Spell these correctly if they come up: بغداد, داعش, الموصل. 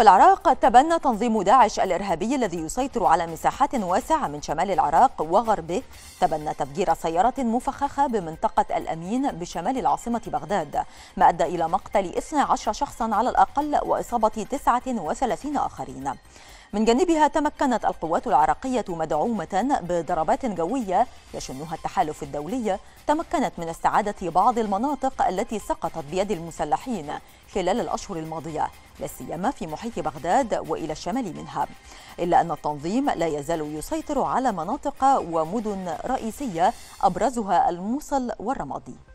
في العراق تبنى تنظيم داعش الإرهابي الذي يسيطر على مساحات واسعة من شمال العراق وغربه تبنى تفجير سيارة مفخخة بمنطقة الأمين بشمال العاصمة بغداد، ما أدى إلى مقتل 12 شخصا على الأقل وإصابة 39 آخرين. من جانبها تمكنت القوات العراقية مدعومة بضربات جوية يشنها التحالف الدولي تمكنت من استعادة بعض المناطق التي سقطت بيد المسلحين خلال الأشهر الماضية، لا سيما في محيط بغداد وإلى الشمال منها، إلا أن التنظيم لا يزال يسيطر على مناطق ومدن رئيسية أبرزها الموصل والرمادي.